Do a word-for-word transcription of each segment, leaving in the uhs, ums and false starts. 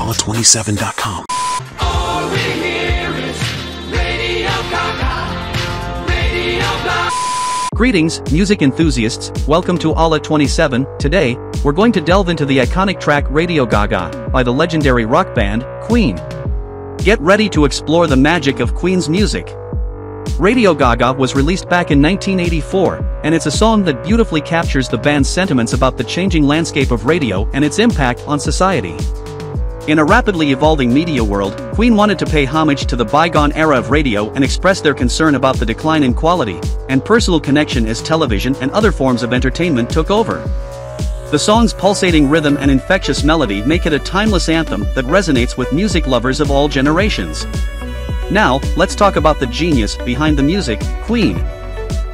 Ala twenty-seven dot com. All we hear is Radio Ga Ga, Radio Ga Ga. Greetings, music enthusiasts, welcome to Ala twenty-seven. Today, we're going to delve into the iconic track Radio Ga Ga by the legendary rock band, Queen. Get ready to explore the magic of Queen's music. Radio Ga Ga was released back in nineteen eighty-four, and it's a song that beautifully captures the band's sentiments about the changing landscape of radio and its impact on society. In a rapidly evolving media world, Queen wanted to pay homage to the bygone era of radio and express their concern about the decline in quality and personal connection as television and other forms of entertainment took over. The song's pulsating rhythm and infectious melody make it a timeless anthem that resonates with music lovers of all generations. Now, let's talk about the genius behind the music, Queen.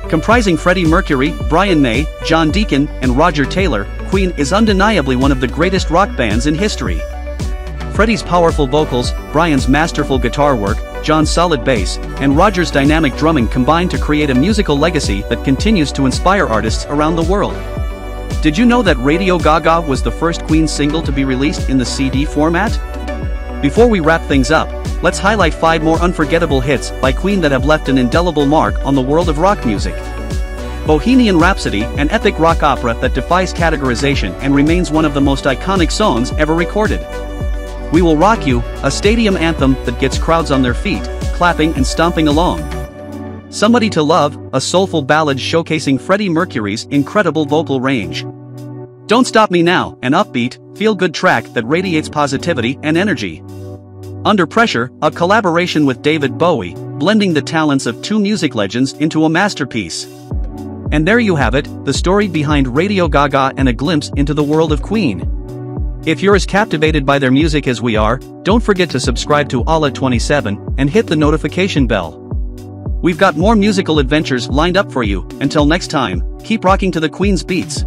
Comprising Freddie Mercury, Brian May, John Deacon, and Roger Taylor, Queen is undeniably one of the greatest rock bands in history. Freddie's powerful vocals, Brian's masterful guitar work, John's solid bass, and Roger's dynamic drumming combine to create a musical legacy that continues to inspire artists around the world. Did you know that Radio Ga Ga was the first Queen single to be released in the C D format? Before we wrap things up, let's highlight five more unforgettable hits by Queen that have left an indelible mark on the world of rock music. Bohemian Rhapsody, an epic rock opera that defies categorization and remains one of the most iconic songs ever recorded. We Will Rock You, a stadium anthem that gets crowds on their feet, clapping and stomping along. Somebody to Love, a soulful ballad showcasing Freddie Mercury's incredible vocal range. Don't Stop Me Now, an upbeat, feel-good track that radiates positivity and energy. Under Pressure, a collaboration with David Bowie, blending the talents of two music legends into a masterpiece. And there you have it, the story behind Radio Ga Ga and a glimpse into the world of Queen. If you're as captivated by their music as we are, don't forget to subscribe to Ala twenty-seven and hit the notification bell. We've got more musical adventures lined up for you. Until next time, keep rocking to the Queen's beats.